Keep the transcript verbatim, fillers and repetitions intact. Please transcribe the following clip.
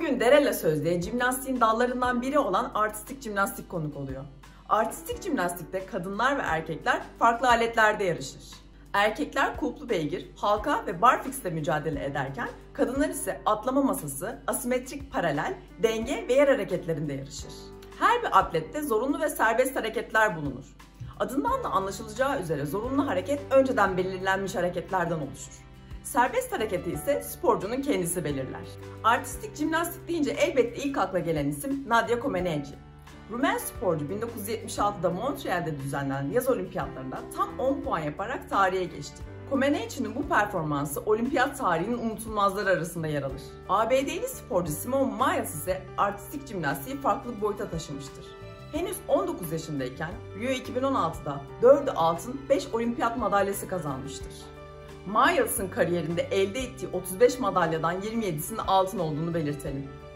Bugün Derela Sözlük'e jimnastiğin dallarından biri olan artistik jimnastik konuk oluyor. Artistik jimnastikte kadınlar ve erkekler farklı aletlerde yarışır. Erkekler kulplu beygir, halka ve barfix'te mücadele ederken kadınlar ise atlama masası, asimetrik paralel, denge ve yer hareketlerinde yarışır. Her bir atlette zorunlu ve serbest hareketler bulunur. Adından da anlaşılacağı üzere zorunlu hareket önceden belirlenmiş hareketlerden oluşur. Serbest hareketi ise sporcunun kendisi belirler. Artistik jimnastik deyince elbette ilk akla gelen isim Nadia Comăneci. Rumen sporcu bin dokuz yüz yetmiş altıda Montreal'de düzenlenen yaz olimpiyatlarında tam on puan yaparak tarihe geçti. Comăneci'nin bu performansı olimpiyat tarihinin unutulmazları arasında yer alır. A B D'li sporcu Simone Biles ise artistik jimnastiği farklı bir boyuta taşımıştır. Henüz on dokuz yaşındayken Rio iki bin on altıda dördü altın, beş olimpiyat madalyası kazanmıştır. Miles'ın kariyerinde elde ettiği otuz beş madalyadan yirmi yedisinin altın olduğunu belirtelim.